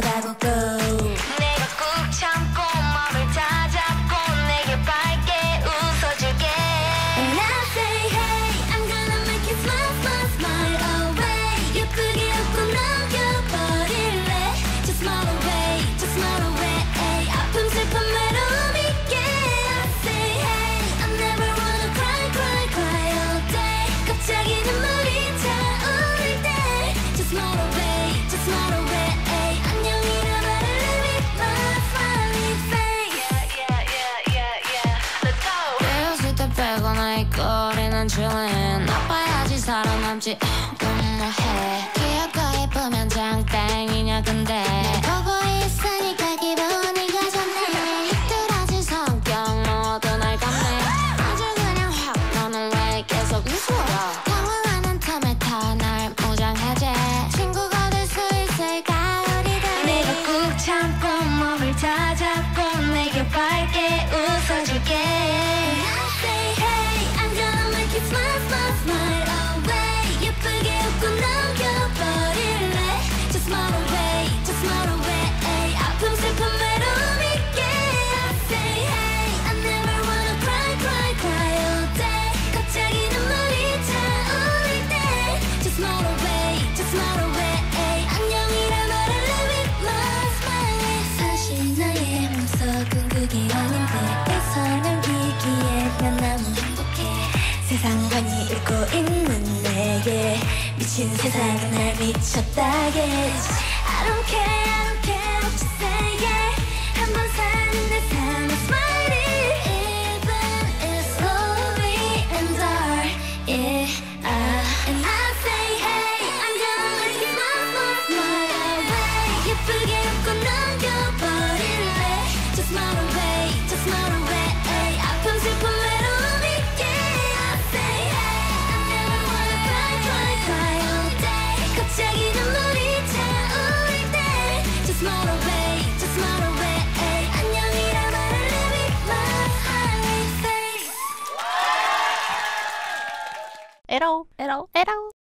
그러다고 go 내가 꾹 참고 맘을 다 잡고 내게 밝게 웃어줄게 And I say hey I'm gonna make you smile smile smile away 예쁘게 웃고 넘겨버릴래 Just smile away just smile away 에이, 아픔 슬픔 외로움 있게 I say hey I never wanna cry cry cry all day 갑자기 눈물이 차오를 때 Just smile away just smile away 거리는 줄은 나빠야지 살아남지 너무해 기억과 예쁘면 장땡이냐 근데 날 보고 있으니까 기분이가 좋네 삐뚤어진 성격 모두 날 감네 아주 그냥 확 너는 왜 계속 미워 당황하는 틈에 다 날 무장해제 친구가 될 수 있을까 우리들이 내가 꾹 참고 몸을 다 잡고 내게 밝게 웃어줄게 Smile, smile, smile away 예쁘게 웃고 넘겨버릴래 Just smile away, just smile away 에이, 아픔, 슬픔, 외로움 있게 I say hey, I never wanna cry, cry, cry all day 갑자기 눈물이 차오를 때 Just smile away, just smile away 에이, 안녕이라 말할래 with my smile 사실 나의 모습은 그게 아닌데 애써는 위기에 난 너무 행복해 세상관이 읽고 있는 내게 미친 세상은 날 미쳤다게 I don't care, I don't care what you say yeah 한번 사는 내 삶은 smiling Even it's lonely and dark yeah, And I say hey I'm gonna make you smile, smile, smile away 예쁘게 웃고 넘겨버릴래 Just smile away, just smile away 에이, 아픔 슬픔 외로움 갑자기 눈물이 차오를 때 Just smile away, just smile away 에이, 안녕이라 말할래 with my smiling face 에로 에로 에로